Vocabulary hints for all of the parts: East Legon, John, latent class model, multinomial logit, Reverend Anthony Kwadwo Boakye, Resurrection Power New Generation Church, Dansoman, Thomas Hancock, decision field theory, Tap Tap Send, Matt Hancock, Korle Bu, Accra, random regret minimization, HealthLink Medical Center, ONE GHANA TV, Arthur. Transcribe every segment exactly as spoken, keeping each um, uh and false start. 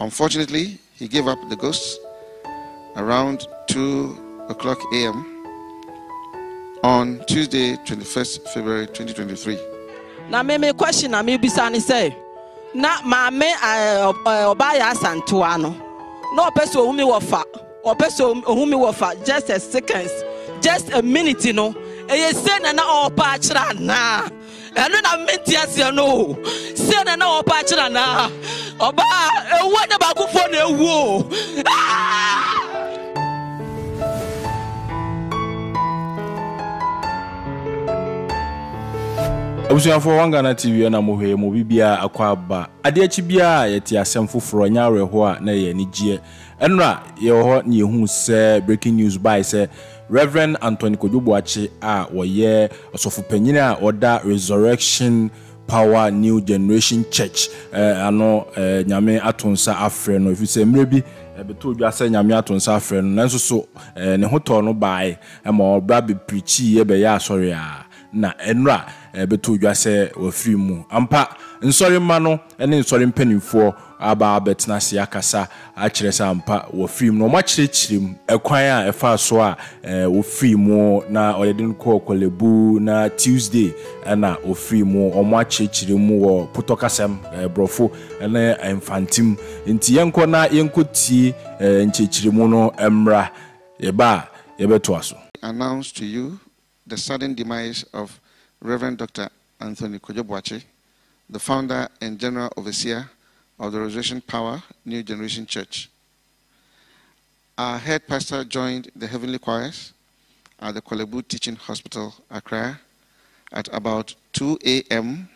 Unfortunately, he gave up the ghost around two o'clock a m on Tuesday, twenty-first February twenty twenty-three. Na me me question na me bisa ni say na ma me obaya santo ano na opeso ohumi wo fa opeso ohumi wo fa just a seconds, just a minute no e say na na opa akira na eno na mentia se no say na na opa akira na oba ewo de ba ku phone ewo. Abusuya for ONE GHANA T V ana mohwe mo bibia akwa ba ade achi bia yete asem foforo nyawe ho a na ye nigye enra ye ho na yehu se breaking news by se Reverend Anthony Kwadwo Boakye a woye osofopanyini a oda Resurrection Power New Generation Church ano nyame atonsa afre no ifise mrebi beto dwa se nyame atonsa afre no nanso so ne hoto no by e ma obra be preachi ye be ya asori a na enra beto dwa se wafiri mu ampa nsori mano ene nsori mpanimfo aba abetna se akasa akire sa ampa wafiri mu no ma kire kirim ekwan a efa so a wafiri mu na oyedin ko Korle Bu na Tuesday na wafiri mu omo akire kirim mu wo putokasem brofo ene infantim nti yenko na yenkoti nkire mu no emra yeba yebeto aso. Announce to you the sudden demise of Reverend Doctor Anthony Kwadwo Boakye, the founder and general overseer of the Resurrection Power New Generation Church. Our head pastor joined the heavenly choirs at the Korle Bu Teaching Hospital, Accra, at about two a m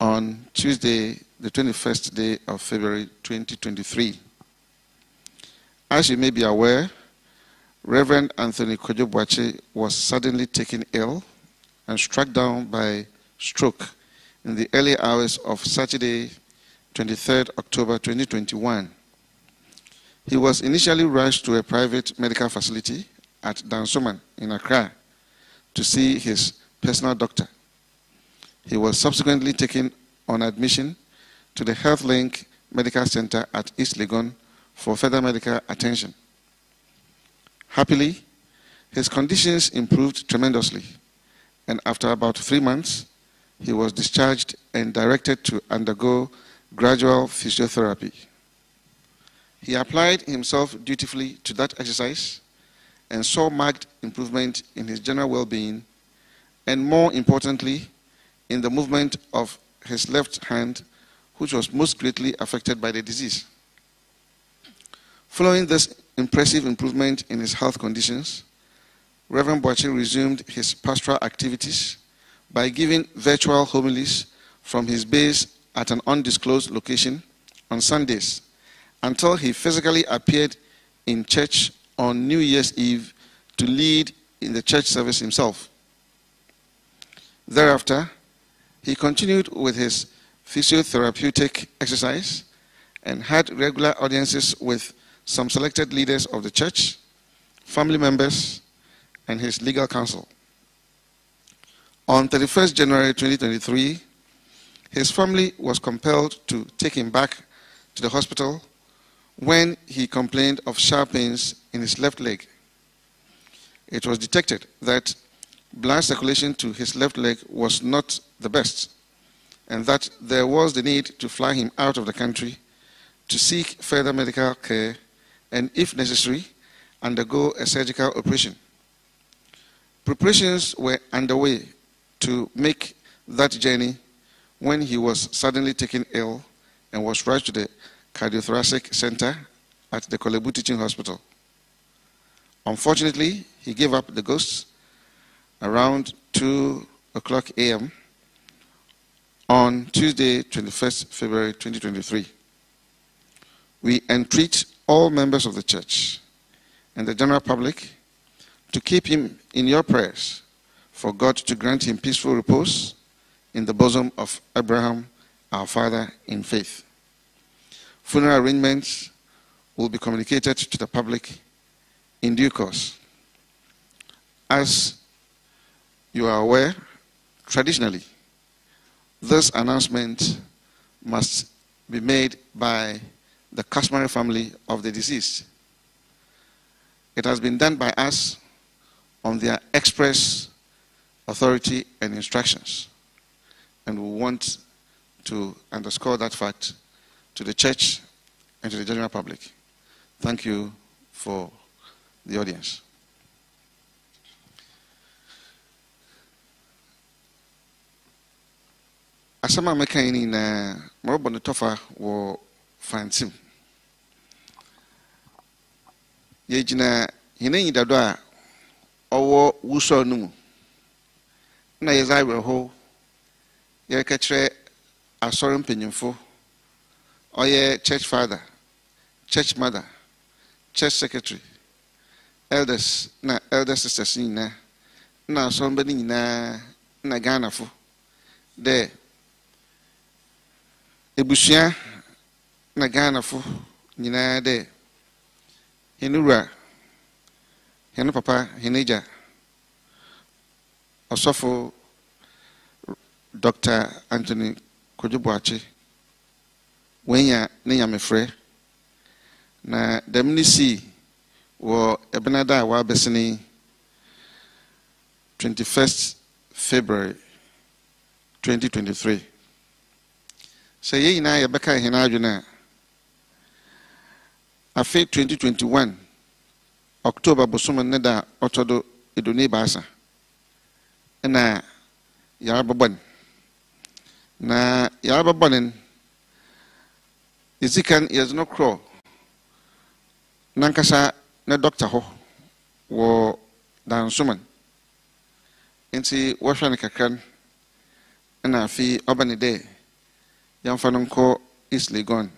on Tuesday, the twenty-first day of February twenty twenty-three. As you may be aware, Reverend Anthony Kwadwo Boakye was suddenly taken ill and struck down by stroke in the early hours of Saturday, twenty-third October twenty twenty-one. He was initially rushed to a private medical facility at Dansoman in Accra to see his personal doctor. He was subsequently taken on admission to the HealthLink Medical Center at East Legon for further medical attention. Happily, his conditions improved tremendously, and after about three months, he was discharged and directed to undergo gradual physiotherapy. He applied himself dutifully to that exercise and saw marked improvement in his general well-being and, more importantly, in the movement of his left hand, which was most greatly affected by the disease. Following this impressive improvement in his health conditions, Reverend Boakye resumed his pastoral activities by giving virtual homilies from his base at an undisclosed location on Sundays until he physically appeared in church on New Year's Eve to lead in the church service himself. Thereafter, he continued with his physiotherapeutic exercise and had regular audiences with some selected leaders of the church, family members, and his legal counsel. On thirty-first January twenty twenty-three, his family was compelled to take him back to the hospital when he complained of sharp pains in his left leg. It was detected that blood circulation to his left leg was not the best, and that there was the need to fly him out of the country to seek further medical care and, if necessary, undergo a surgical operation. Preparations were underway to make that journey when he was suddenly taken ill and was rushed to the cardiothoracic center at the Korle Bu Teaching Hospital. Unfortunately, he gave up the ghost around two o'clock a m on Tuesday, twenty-first February twenty twenty-three. We entreat all members of the church and the general public to keep him in your prayers, for God to grant him peaceful repose in the bosom of Abraham, our father in faith. Funeral arrangements will be communicated to the public in due course. As you are aware, traditionally, this announcement must be made by the customary family of the deceased. It has been done by us on their express authority and instructions. And we want to underscore that fact to the church and to the general public. Thank you for the audience. Asama mekaini na marobo nitofa wo fansim. Yejina hinenyi dadwa owo wuso numu. Na yezaiwe ho yeketre asorim penyimfo oye church father, church mother, church secretary, elders na elder sisters nina na asombe nina na Ghana fo de Ebusia na Ghana fo nyina de Henura Henu papa Heneja Osofo Doctor Anthony Kwadwo Boakye wenya ne nyamefre na demnisi wo ebenada wa besini twenty-first February twenty twenty-three. Say ye na yebeka hina adwuna afi twenty twenty-one October bosoma neda otodo edoni baasa na yarabban na yarabban izikan yezno kro nankasa na doctor ho wo Dansoman nti wohwa ne kakran na afi obani de Yamfanonko East Legon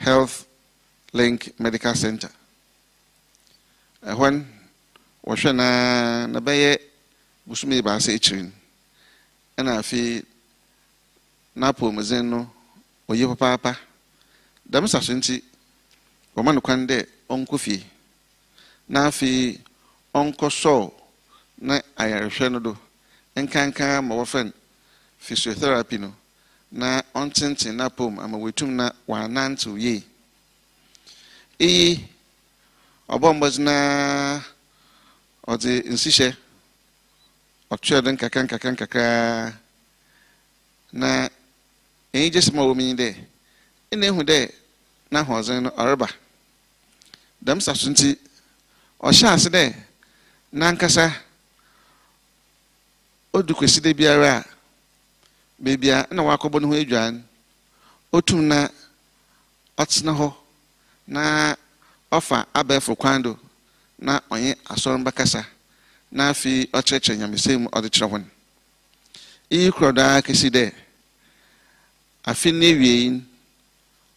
HealthLink Medical Center. When Washana Nabaye Busumi Basi Chin, and I feel Napo Mazeno, or your papa, Damas Assunti, Romanuquande, Onkufi, Nafi, Onko So, Na Irishanodo, and Kanka, my friend, physiotherapy no. Na ontent na pom ama wetum na wanantu ye e obombos na odi insishe otcheden kakan kakan kaka na ejesma womin de ene hu de na hozen orba dam sasunti o chance de na nkasa odukwesi de biara Bibia na wakobo no adwan otum na otena ho na ofa abefo kwando na onye asoron bakasa na afi ocheche nyamesem odechira hon ikroda kesi de afi newiin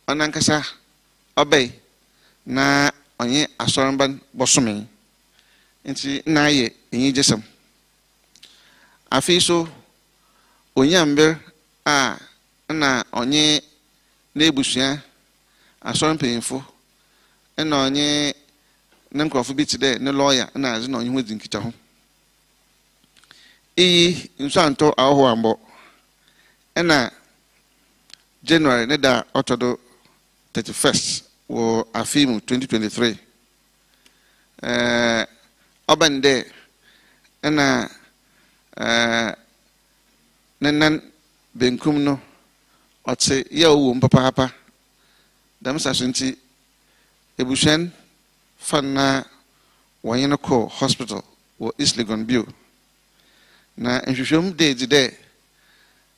onankasa obey na onye asoron ban bosome nti na ye enyi jesam afi so Onyamber a na onye nebusia asompenfo na onye nkrofo bi tide ne lawyer na azu na onye hodi nkita ho e nsanto aho ambo na January ne da otodo thirty-first wo afimu twenty twenty-three eh obande na eh Nenan benkum no otse ye owo mpapa hapa dam sasunti ebushen fanna wanyeno ko hospital wo East Legon bio na nhwehwem de di de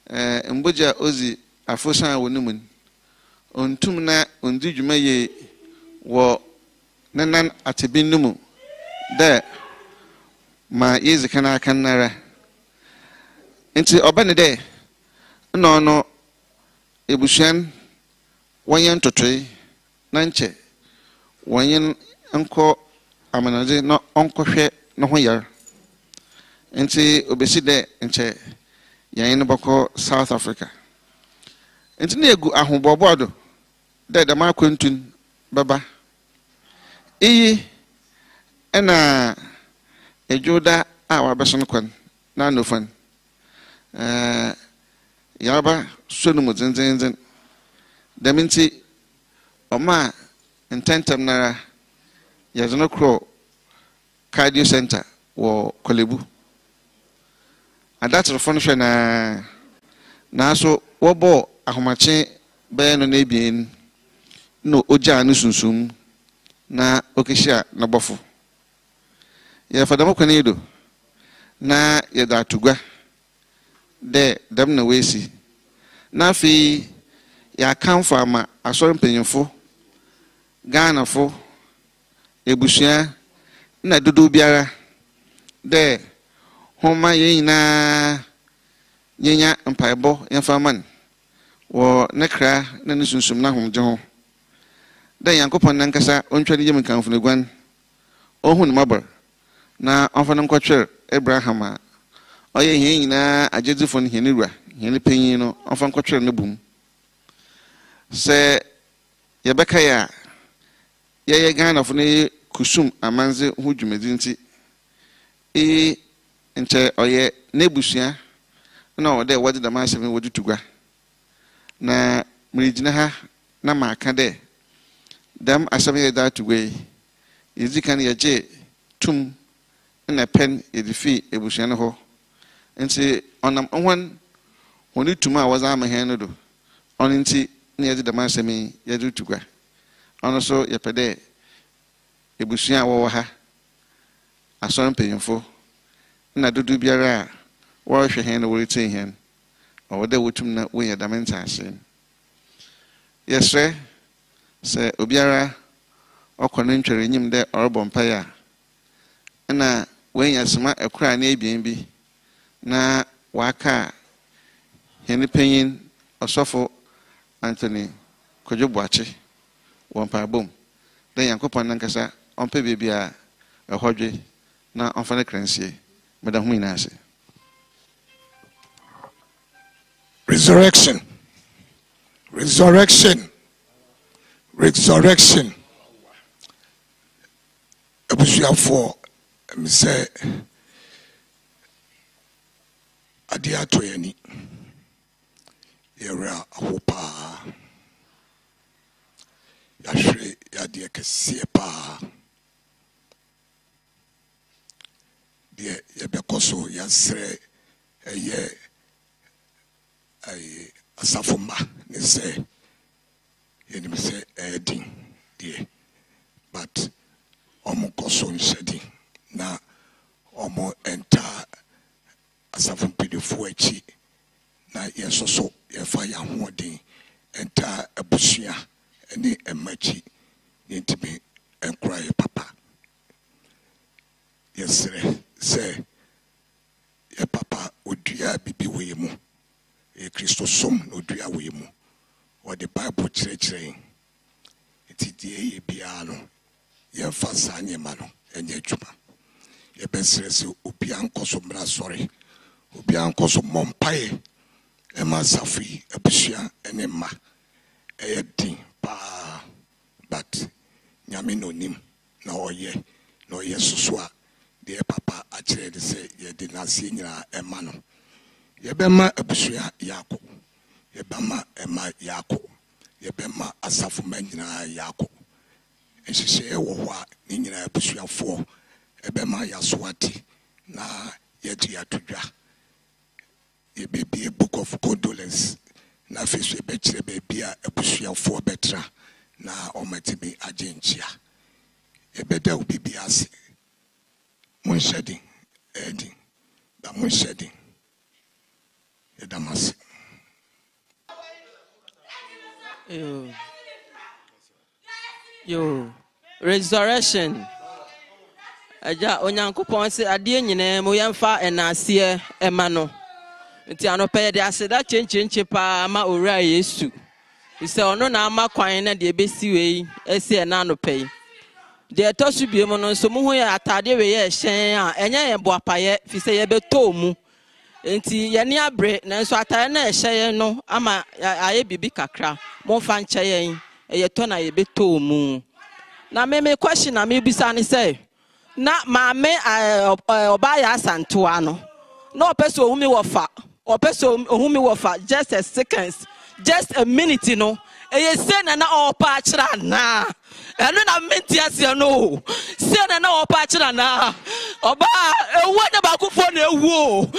eh mboja ozi afosan wonumun ontum na ondi djuma ye wo nenan atebinnumu de ma yezikana kanara Nti obani de no no ebushan wanyan totwe na nche wanyan anko amanaje no onko hwe no ho yar nti obesi de nche yan boko South Africa nti na egu ahobobo ado de de ma kwentun baba iyi ena ejoda awa beson kwan na nofan Uh, yaba sonu mu zinzinzin. Deminti Oma intentem na yazono kro cardio center wo Korle Bu. Adatro fonhwe na na so wo bo ahomache be no na ebien no oja anu sunsum na okishia na bofo. Ye fadamo kwani do na ye datugwa de dem na wesi na fi ya kamfa ama asori mpenyimfo Ghana fo ebusua na dodo biara de homa ye na nyenya mpaebo yemfaman wo nekra na nsunsum na homje ho de yankopon na nkasa ontwani yem kanfo ne gwan ohun mabor na onfan nkotwer Abraham a oye hie nyina ajedifo ne henirua hene penyin no onfan nkotwer ne bum se yebeka ya yeye Ghana fo ne kusum amanze ho dwumedi nti e nche oye nebusua na ode wode da ma seven wode tugwa na mrijina ha na ma aka de dam asabye da tugwe izikani yaje tum na pen edifi ebusua ne ho nti onam onwan woni tuma waza ma hen no do oni nti ne yede da ma semi yede tugwa ono so yepede ebusua wo ha ason penyfo na dudu biara wo hwe hen no worite hen owo de wotum na wo yeda mentase yesre se obiara okone ntwere nyim de orbompa ya na wenyasema ekura na ebien bi na waka hen penyin osofo Anthony Kwadwo Boakye wampa bom den yankopon nankasa onpa bebia ehodwe na onfa ne kransie meda hu ina ase. Resurrection, resurrection, resurrection. Abusuafo me say ade atoyani era hopa yashwe yadie kesiye pa die yebekoso yasre eye ay asafuma ne se yeni me se edin die but omo koso nsedin na omo enter asafum pidefo echi na yesoso yefa ya hoden enter abusua ene emachi yentime enkraye papa yesere se ye papa odua bibi we mu e Kristo som odua we mu o the Bible chire chire eti die ye bia no ye fa sanye ma no enye twuma ye besere se obi ankoso mra sori obi ankoso mompae e ma safi abusua ene ma e din pa but nyame no nim na oye no yesuswa de papa achire de se ye de nasi nyira e ma no ye be ma abusua yakọ ye be ma e ma yakọ ye be ma asafo ma nyira yakọ e sise wo wa ni nyira abusua fo e be ma yaswati na ye ti atudwa ye be be book of condolence na fisu be chire be bia abusua fo betra na omatimi agentia e be da obi bia ase mun shedding edin da mun shedding edamas yo yo resurrection aja onyankopon se ade nyina mo yemfa enase e ma no nti anope de ase da chenchenche pa ma ora Yesu ise ono na ama kwan na de besi wei ese na anope de tosu biem no so mu hu ya atade we ye hyen a enye ye boapaye fi se ye beto mu nti ye ne abre na so atade na ehye no ama aye bibi kakra mo fa nche ye ye to na ye beto mu na me me question na me bisa ne se na ma me oba ya santo ano no person ohumi wo fa o person ohumi wo fa just a seconds just a minute no Eye send na opa chira na. Enu na menti ase no. Send na opa chira na. Oba ewu na ba ku fo na ewu.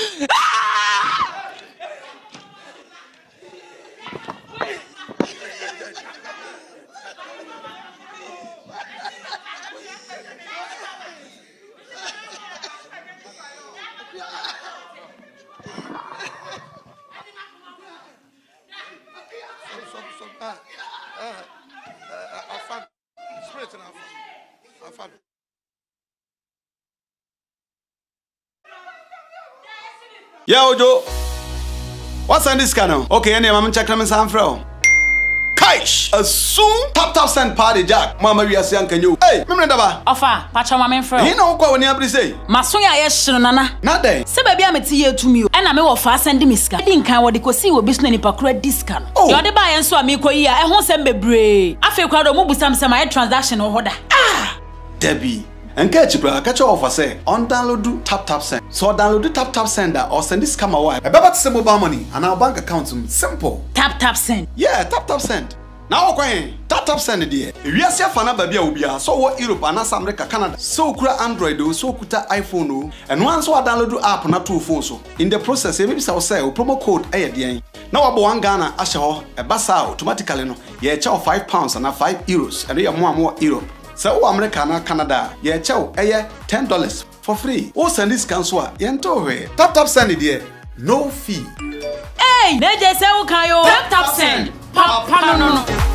Yo, Joe. What's on this channel? Okay, any mama check them in San Fro. Kaish! As soon Tap Tap Send party Jack. Mama, we are saying can you? Hey, remember that? Offer, Pacha, mama, friend. You know what we need to say? Masunya yes, nana. Not there. Say baby, I'm at you to me. And I'm a offer sending miska. I didn't care what they could see. We business in Pakura discount. Oh, you're the buy and so I'm here. I won't send me bread. I feel crowd of move some semi transaction or order. Ah, Debbie. And catch you, bro. Catch your offer, say. On download Tap Tap Send. So download Tap Tap Sender or send this camera wire. I bet some mobile money and our bank account. Simple. Tap Tap Send. Yeah, Tap Tap Send. Now okay. Tap Tap Send dear. We are seeing fana baby ubia. So what Europe and South America, Canada. So kura Android o, so kuta iPhone o. And once we download app na two phones so. In the process, maybe say we promo code aye dear. Now abo one Ghana asho. A basa automatically no. Yeah, chow five pounds and five euros. And we are more and more Europe. So, America and Canada, yeah, chow, eh, ten dollars for free. Oh, send this cancel, yeah, toh. Tap Tap Send it here, no fee. Hey, they just say, okay, Tap Tap Send. Pop, pop, no, no, no.